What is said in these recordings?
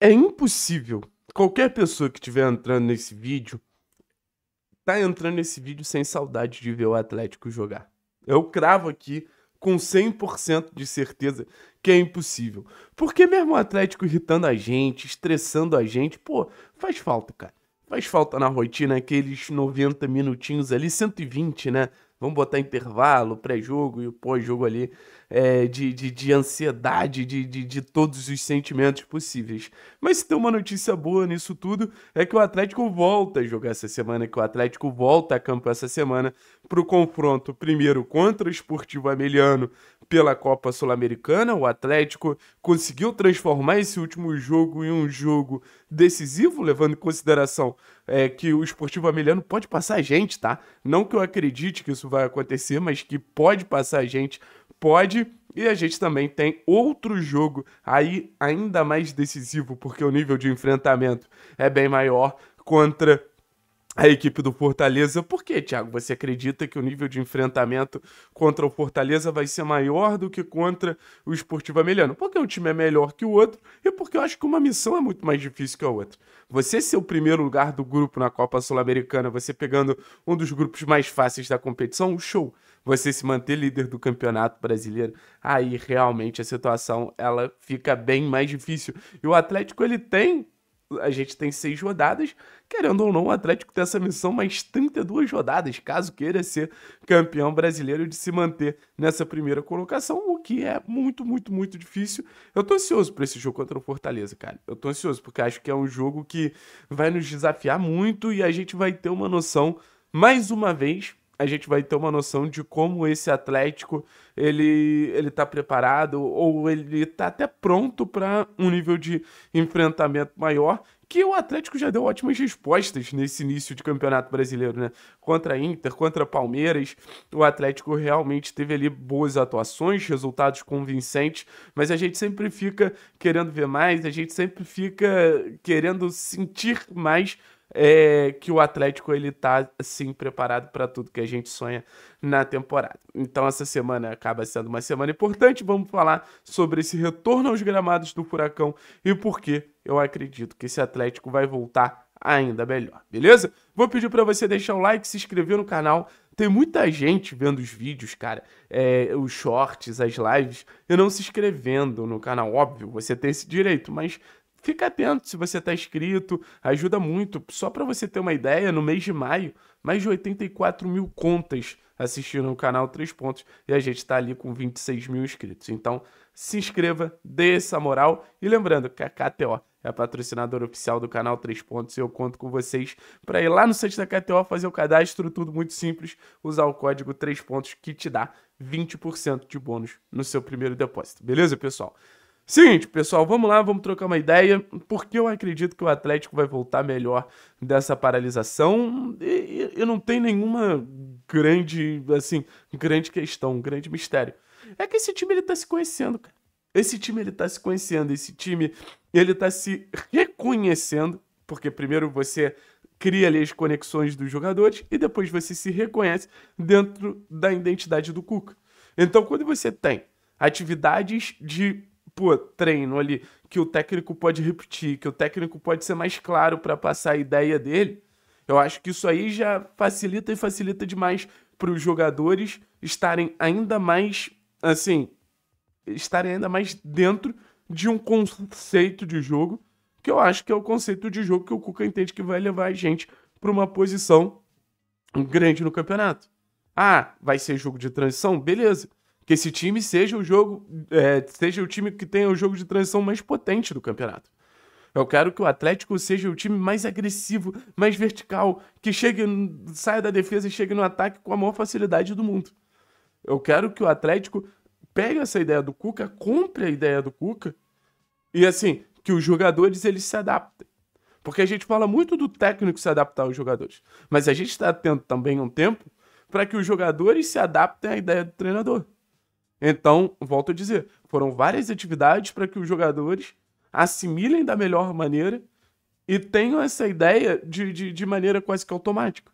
É impossível. Qualquer pessoa que estiver entrando nesse vídeo, tá entrando nesse vídeo sem saudade de ver o Atlético jogar. Eu cravo aqui com 100% de certeza que é impossível. Porque mesmo o Atlético irritando a gente, estressando a gente, pô, faz falta, cara. Faz falta na rotina aqueles 90 minutinhos ali, 120, né? Vamos botar intervalo, pré-jogo e o pós-jogo ali, de ansiedade, de todos os sentimentos possíveis. Mas se tem uma notícia boa nisso tudo, é que o Atlético volta a jogar essa semana, que o Atlético volta a campo essa semana para o confronto primeiro contra o Sportivo Ameliano pela Copa Sul-Americana. O Atlético conseguiu transformar esse último jogo em um jogo decisivo, levando em consideração que o Sportivo Ameliano pode passar a gente, tá? Não que eu acredite que isso vai acontecer, mas que pode passar a gente, pode. E a gente também tem outro jogo aí ainda mais decisivo, porque o nível de enfrentamento é bem maior contra a equipe do Fortaleza. Por que, Thiago, você acredita que o nível de enfrentamento contra o Fortaleza vai ser maior do que contra o Sportivo Ameliano? Porque um time é melhor que o outro e porque eu acho que uma missão é muito mais difícil que a outra. Você ser o primeiro lugar do grupo na Copa Sul-Americana, você pegando um dos grupos mais fáceis da competição, show! Você se manter líder do Campeonato Brasileiro, aí realmente a situação ela fica bem mais difícil. E o Atlético, ele tem... A gente tem 6 rodadas, querendo ou não, o Atlético tem essa missão mais 32 rodadas, caso queira ser campeão brasileiro, de se manter nessa primeira colocação, o que é muito, muito, muito difícil. Eu tô ansioso pra esse jogo contra o Fortaleza, cara. Eu tô ansioso porque acho que é um jogo que vai nos desafiar muito e a gente vai ter uma noção, mais uma vez, a gente vai ter uma noção de como esse Atlético, ele tá preparado, ou ele tá até pronto para um nível de enfrentamento maior, que o Atlético já deu ótimas respostas nesse início de Campeonato Brasileiro, né? Contra a Inter, contra Palmeiras, o Atlético realmente teve ali boas atuações, resultados convincentes, mas a gente sempre fica querendo ver mais, a gente sempre fica querendo sentir mais, que o Atlético ele tá assim preparado para tudo que a gente sonha na temporada. Então essa semana acaba sendo uma semana importante, vamos falar sobre esse retorno aos gramados do Furacão e por que eu acredito que esse Atlético vai voltar ainda melhor, beleza? Vou pedir para você deixar o like, se inscrever no canal. Tem muita gente vendo os vídeos, cara, os shorts, as lives, e não se inscrevendo no canal. Óbvio, você tem esse direito, mas fica atento se você está inscrito, ajuda muito. Só para você ter uma ideia, no mês de maio, mais de 84 mil contas assistiram o canal Três Pontos e a gente está ali com 26 mil inscritos. Então, se inscreva, dê essa moral. E lembrando que a KTO é a patrocinadora oficial do canal Três Pontos e eu conto com vocês para ir lá no site da KTO, fazer o cadastro, tudo muito simples, usar o código Três Pontos que te dá 20% de bônus no seu primeiro depósito. Beleza, pessoal? Seguinte, pessoal, vamos lá, vamos trocar uma ideia, porque eu acredito que o Atlético vai voltar melhor dessa paralisação e não tem nenhuma grande questão, grande mistério. É que esse time, ele tá se conhecendo, cara. Esse time, ele tá se conhecendo, esse time, ele tá se reconhecendo, porque primeiro você cria ali as conexões dos jogadores e depois você se reconhece dentro da identidade do Cuca. Então, quando você tem atividades de... Pô, treino ali, que o técnico pode repetir, que o técnico pode ser mais claro para passar a ideia dele, eu acho que isso aí já facilita e facilita demais para os jogadores estarem ainda mais, dentro de um conceito de jogo, que eu acho que é o conceito de jogo que o Cuca entende que vai levar a gente para uma posição grande no campeonato. Ah, vai ser jogo de transição? Beleza. Que esse time seja o time que tenha o jogo de transição mais potente do campeonato. Eu quero que o Atlético seja o time mais agressivo, mais vertical, que chegue, saia da defesa e chegue no ataque com a maior facilidade do mundo. Eu quero que o Atlético pegue essa ideia do Cuca, compre a ideia do Cuca e, assim, que os jogadores eles se adaptem. Porque a gente fala muito do técnico se adaptar aos jogadores, mas a gente está tendo também um tempo para que os jogadores se adaptem à ideia do treinador. Então, volto a dizer, foram várias atividades para que os jogadores assimilem da melhor maneira e tenham essa ideia de maneira quase que automática.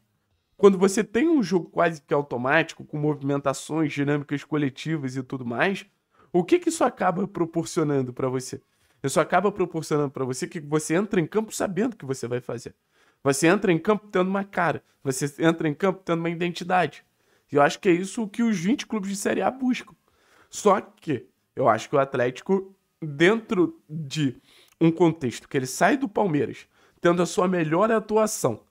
Quando você tem um jogo quase que automático, com movimentações, dinâmicas coletivas e tudo mais, o que isso acaba proporcionando para você? Isso acaba proporcionando para você que você entra em campo sabendo o que você vai fazer. Você entra em campo tendo uma cara. Você entra em campo tendo uma identidade. E eu acho que é isso que os 20 clubes de Série A buscam. Só que eu acho que o Atlético, dentro de um contexto que ele sai do Palmeiras, tendo a sua melhor atuação,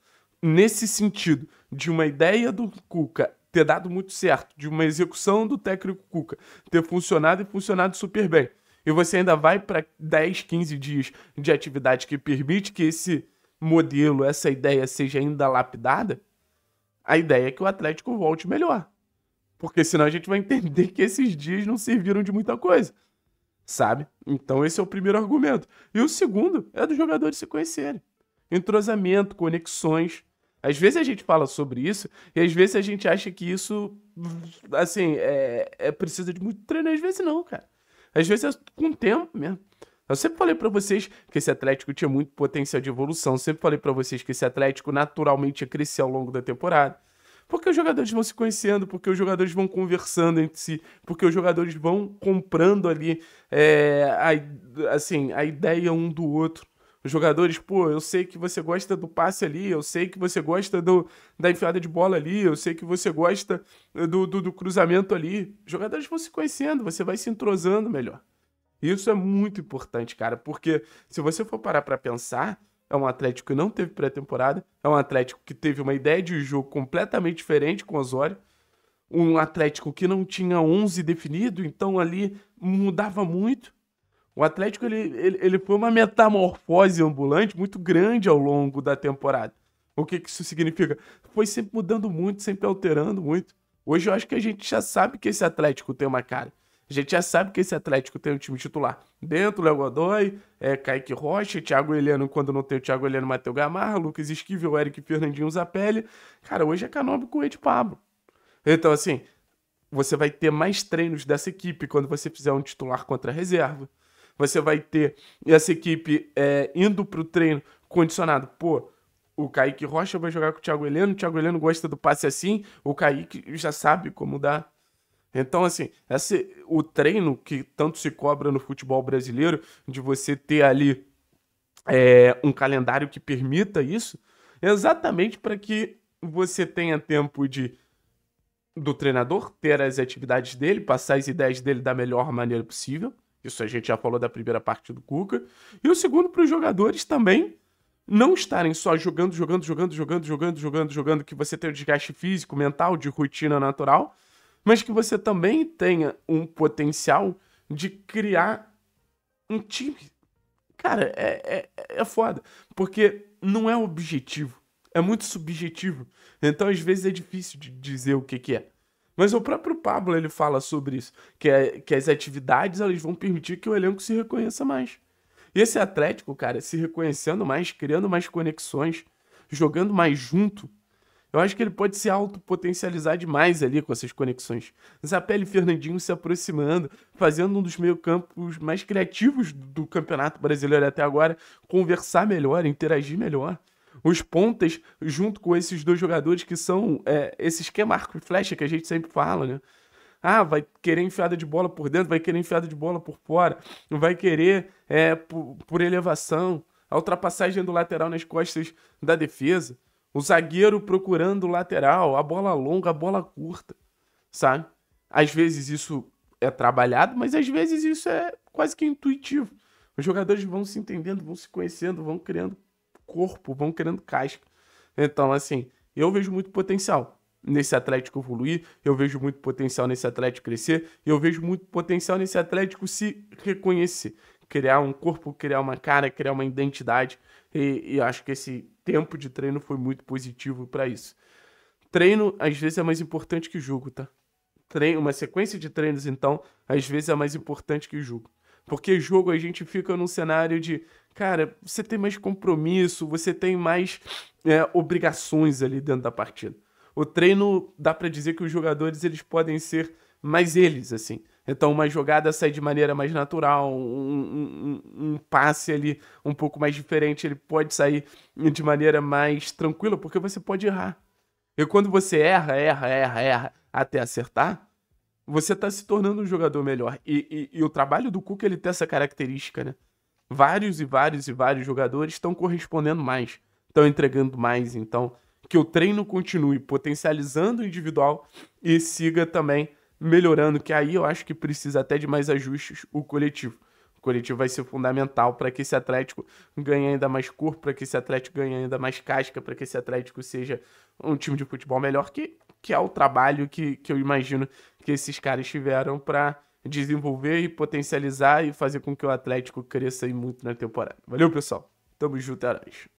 nesse sentido, de uma ideia do Cuca ter dado muito certo, de uma execução do técnico Cuca ter funcionado e funcionado super bem, e você ainda vai para 10, 15 dias de atividade que permite que esse modelo, essa ideia seja ainda lapidada, a ideia é que o Atlético volte melhor. Porque senão a gente vai entender que esses dias não serviram de muita coisa, sabe? Então esse é o primeiro argumento. E o segundo é dos jogadores se conhecerem. Entrosamento, conexões. Às vezes a gente fala sobre isso e às vezes a gente acha que isso, assim, precisa de muito treino. Às vezes não, cara. Às vezes é com o tempo mesmo. Eu sempre falei pra vocês que esse Atlético tinha muito potencial de evolução. Eu sempre falei pra vocês que esse Atlético naturalmente ia crescer ao longo da temporada. Porque os jogadores vão se conhecendo, porque os jogadores vão conversando entre si, porque os jogadores vão comprando ali a ideia um do outro. Os jogadores, pô, eu sei que você gosta do passe ali, eu sei que você gosta da enfiada de bola ali, eu sei que você gosta do cruzamento ali. Os jogadores vão se conhecendo, você vai se entrosando melhor. Isso é muito importante, cara, porque se você for parar pra pensar, é um Atlético que não teve pré-temporada, é um Atlético que teve uma ideia de jogo completamente diferente com o Osório, um Atlético que não tinha 11 definido, então ali mudava muito. O Atlético ele foi uma metamorfose ambulante muito grande ao longo da temporada. O que isso significa? Foi sempre mudando muito, sempre alterando muito. Hoje eu acho que a gente já sabe que esse Atlético tem uma cara. A gente já sabe que esse Atlético tem um time titular. Dentro, Léo Godoy, Kaique Rocha, Thiago Heleno, quando não tem o Thiago Heleno, Matheus Gamarra, Lucas Esquivel, Eric Fernandinho, Zapelli. Cara, hoje é Canobi com o Edi Pabllo. Então, assim, você vai ter mais treinos dessa equipe quando você fizer um titular contra a reserva. Você vai ter essa equipe indo pro treino condicionado. Pô, o Kaique Rocha vai jogar com o Thiago Heleno gosta do passe assim, o Kaique já sabe como dar. Então, assim, o treino que tanto se cobra no futebol brasileiro, de você ter ali um calendário que permita isso, é exatamente para que você tenha tempo do treinador ter as atividades dele, passar as ideias dele da melhor maneira possível. Isso a gente já falou da primeira parte do Cuca. E o segundo, para os jogadores também não estarem só jogando, que você tenha o desgaste físico, mental, de rotina natural, mas que você também tenha um potencial de criar um time. Cara, é foda, porque não é objetivo, é muito subjetivo. Então, às vezes, é difícil de dizer o que é. Mas o próprio Pablo, ele fala sobre isso, que as atividades elas vão permitir que o elenco se reconheça mais. E esse Atlético, cara, se reconhecendo mais, criando mais conexões, jogando mais junto, eu acho que ele pode se autopotencializar demais ali com essas conexões. Zapelli e Fernandinho se aproximando, fazendo um dos meio-campos mais criativos do Campeonato Brasileiro até agora, conversar melhor, interagir melhor. Os pontas, junto com esses dois jogadores que são esse esquema arco e flecha que a gente sempre fala, né? Ah, vai querer enfiada de bola por dentro, vai querer enfiada de bola por fora, vai querer por elevação, a ultrapassagem do lateral nas costas da defesa, o zagueiro procurando o lateral, a bola longa, a bola curta, sabe? Às vezes isso é trabalhado, mas às vezes isso é quase que intuitivo. Os jogadores vão se entendendo, vão se conhecendo, vão criando corpo, vão querendo casca. Então, assim, eu vejo muito potencial nesse Atlético evoluir, eu vejo muito potencial nesse Atlético crescer, eu vejo muito potencial nesse Atlético se reconhecer, criar um corpo, criar uma cara, criar uma identidade, e acho que esse tempo de treino foi muito positivo para isso. Treino, às vezes, é mais importante que jogo, tá? Uma sequência de treinos, então, às vezes é mais importante que jogo. Porque jogo a gente fica num cenário de, cara, você tem mais compromisso, você tem mais obrigações ali dentro da partida. O treino, dá pra dizer que os jogadores eles podem ser mais eles, assim. Então uma jogada sai de maneira mais natural, um passe ali um pouco mais diferente, ele pode sair de maneira mais tranquila, porque você pode errar. E quando você erra até acertar, você está se tornando um jogador melhor. E o trabalho do Cuca, ele tem essa característica, né? vários e vários e vários jogadores estão correspondendo mais, estão entregando mais. Então, que o treino continue potencializando o individual e siga também melhorando, que aí eu acho que precisa até de mais ajustes o coletivo. O coletivo vai ser fundamental para que esse Atlético ganhe ainda mais corpo, para que esse Atlético ganhe ainda mais casca, para que esse Atlético seja um time de futebol melhor, que é o trabalho que eu imagino que esses caras tiveram para desenvolver e potencializar e fazer com que o Atlético cresça aí muito na temporada. Valeu, pessoal. Tamo junto, Heróis.